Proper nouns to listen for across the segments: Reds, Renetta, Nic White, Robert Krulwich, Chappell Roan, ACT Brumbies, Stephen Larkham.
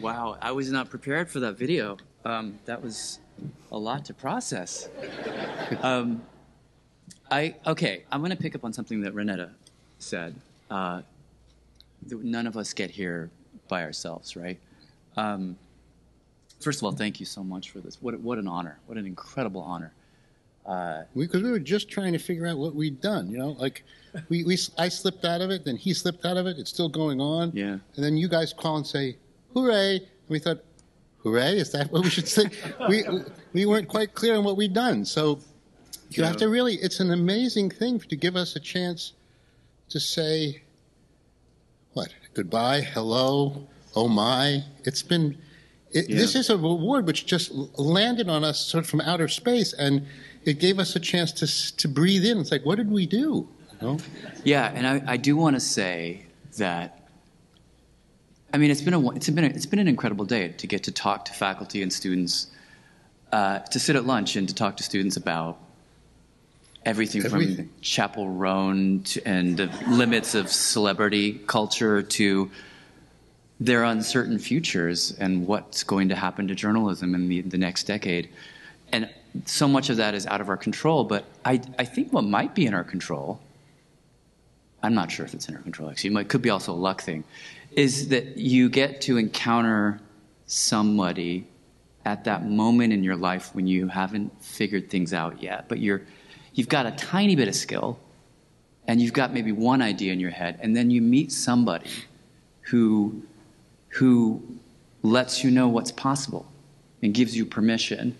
Wow, I was not prepared for that video. That was a lot to process. I'm going to pick up on something that Renetta said. None of us get here by ourselves, right? First of all, thank you so much for this. What an honor. What an incredible honor. Because we were just trying to figure out what we'd done, you know? Like, I slipped out of it, then he slipped out of it. It's still going on. Yeah. And then you guys call and say, hooray. And we thought, hooray? Is that what we should say? we weren't quite clear on what we'd done. So you have to really, it's an amazing thing to give us a chance to say, what? Goodbye, hello, oh my. It's been... This is a reward which just landed on us sort of from outer space, and it gave us a chance to breathe in. It's like, what did we do? You know? Yeah, and I do want to say that, I mean, it's been an incredible day to get to talk to faculty and students, to sit at lunch and to talk to students about everything. From Chappell Roan and the limits of celebrity culture to their uncertain futures and what's going to happen to journalism in the next decade. And so much of that is out of our control, but I think what might be in our control, I'm not sure if it's in our control actually, it could be also a luck thing, is that you get to encounter somebody at that moment in your life when you haven't figured things out yet, but you've got a tiny bit of skill and you've got maybe one idea in your head, and then you meet somebody who lets you know what's possible and gives you permission.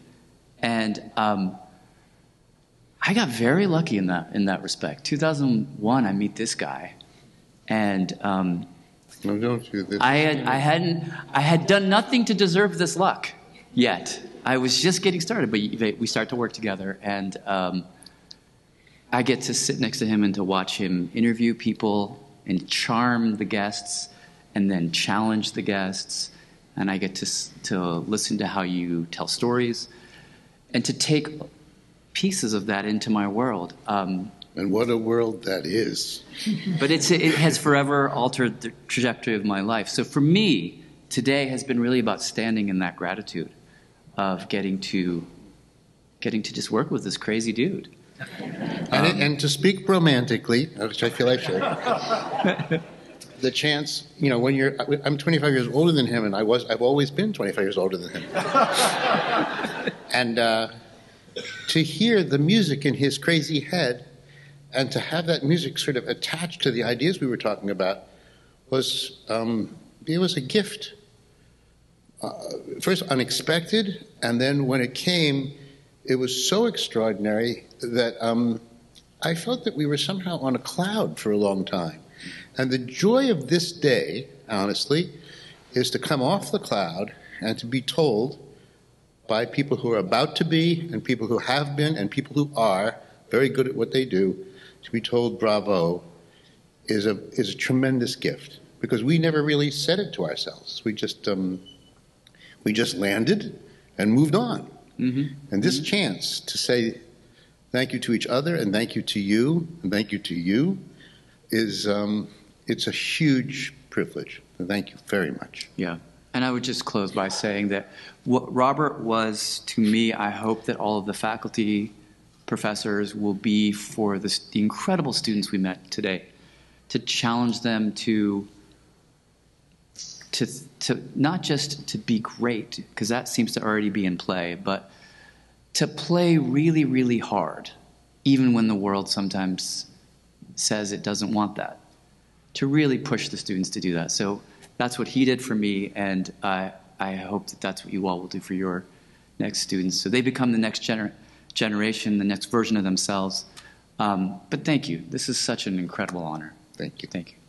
And I got very lucky in that respect. 2001, I meet this guy, and no, don't do this. I had done nothing to deserve this luck yet. I was just getting started, but we start to work together, and I get to sit next to him and to watch him interview people and charm the guests, and then challenge the guests, and I get to listen to how you tell stories, and to take pieces of that into my world. And what a world that is. But it has forever altered the trajectory of my life. So for me, today has been really about standing in that gratitude of getting to just work with this crazy dude. And to speak romantically, which I feel I should. The chance, you know, when I'm 25 years older than him, and I've always been 25 years older than him. And to hear the music in his crazy head, and to have that music sort of attached to the ideas we were talking about, it was a gift. First unexpected, and then when it came, it was so extraordinary that I felt that we were somehow on a cloud for a long time. And the joy of this day, honestly, is to come off the cloud and to be told by people who are about to be, and people who have been, and people who are very good at what they do, to be told bravo is a tremendous gift, because we never really said it to ourselves. We just landed and moved on. Mm-hmm. And this chance to say thank you to each other, and thank you to you, and thank you to you, is it's a huge privilege. Thank you very much. Yeah, and I would just close by saying that what Robert was to me, I hope that all of the faculty, professors will be for the incredible students we met today, to challenge them to not just to be great, because that seems to already be in play, but to play really, really hard, even when the world sometimes says it doesn't want that, to really push the students to do that. So that's what he did for me, and I hope that that's what you all will do for your next students, so they become the next generation, the next version of themselves. But thank you. This is such an incredible honor. Thank you. Thank you.